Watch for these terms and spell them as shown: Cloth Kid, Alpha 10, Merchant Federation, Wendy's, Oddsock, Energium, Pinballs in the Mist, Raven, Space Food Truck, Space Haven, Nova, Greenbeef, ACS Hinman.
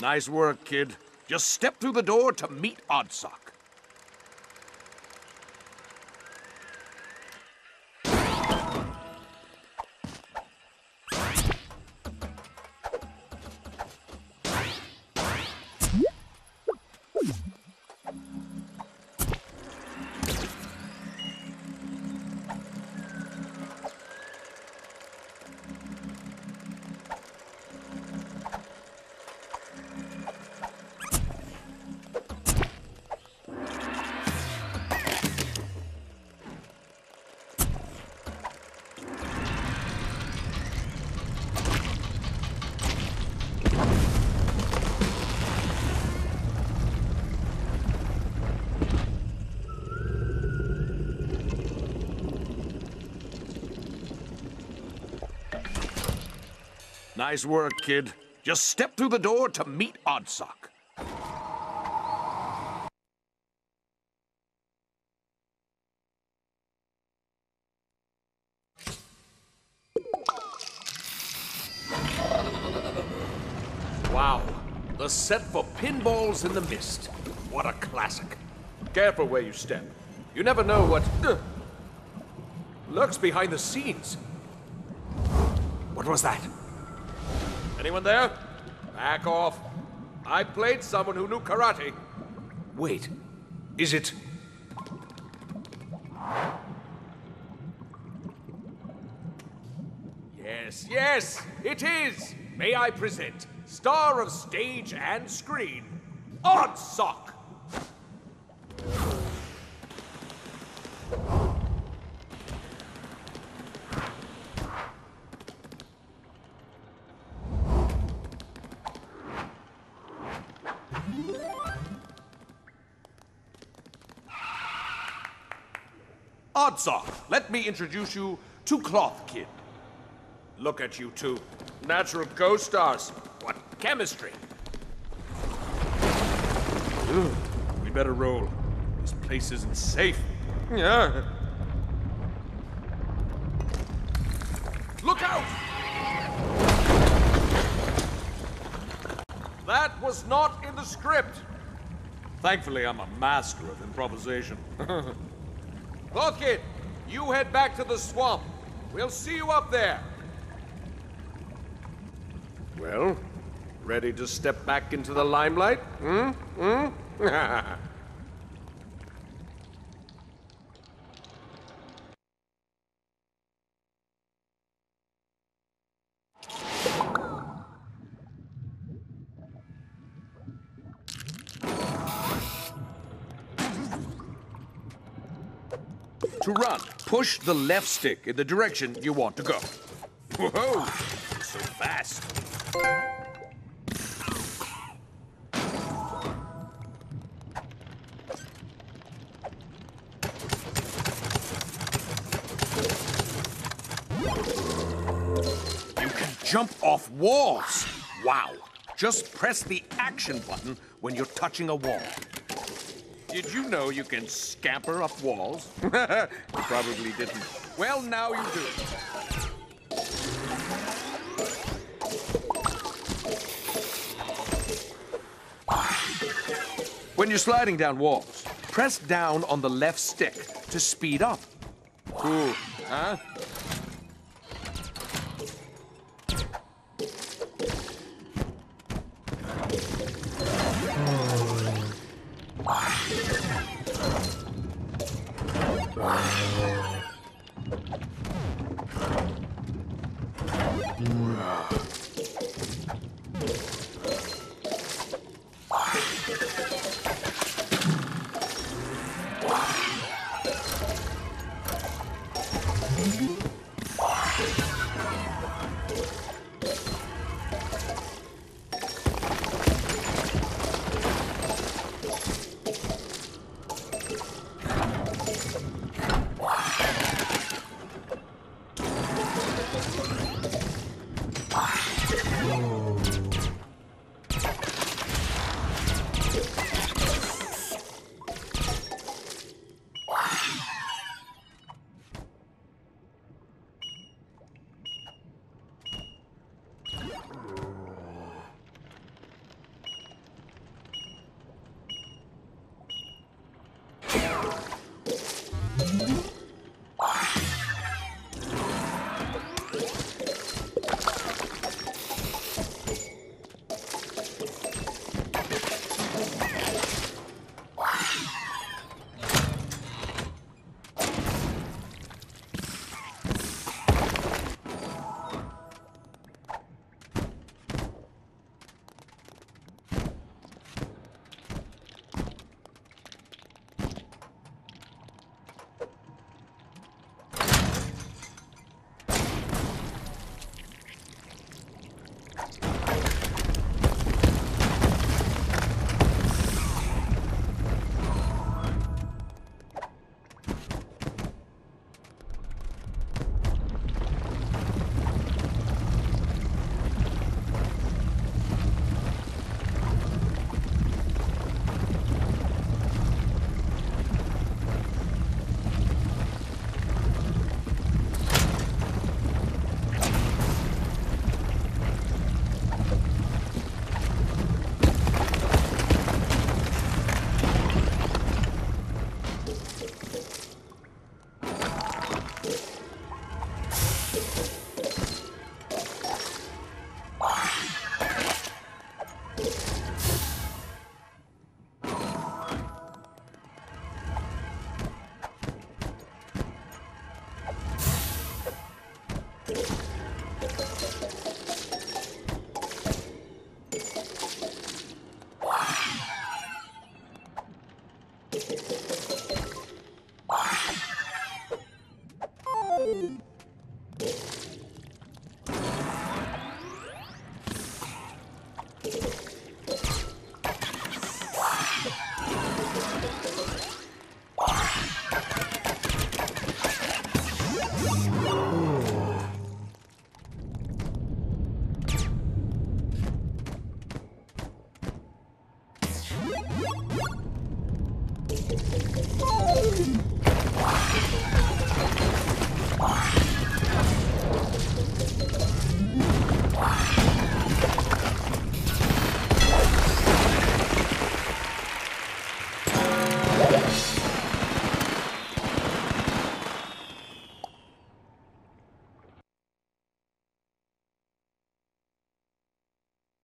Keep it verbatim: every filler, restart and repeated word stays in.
Nice work, kid. Just step through the door to meet Oddsock. Nice work, kid. Just step through the door to meet Oddsock. Wow, the set for Pinballs in the Mist. What a classic. Careful where you step. You never know what uh, lurks behind the scenes. What was that? Anyone there? Back off. I played someone who knew karate. Wait, is it... Yes, yes, it is! May I present, star of stage and screen, Oddsock! Oddsock, let me introduce you to Cloth Kid. Look at you two. Natural co-stars. What chemistry. Ooh, we better roll. This place isn't safe. Yeah. Look out! That was not in the script. Thankfully, I'm a master of improvisation. Cloth Kid, you head back to the swamp. We'll see you up there. Well, ready to step back into the limelight? Hmm? Hmm? To run, push the left stick in the direction you want to go. Whoa, so fast. You can jump off walls. Wow, just press the action button when you're touching a wall. Did you know you can scamper up walls? You probably didn't. Well, now you do. When you're sliding down walls, press down on the left stick to speed up. Cool, huh? Wow.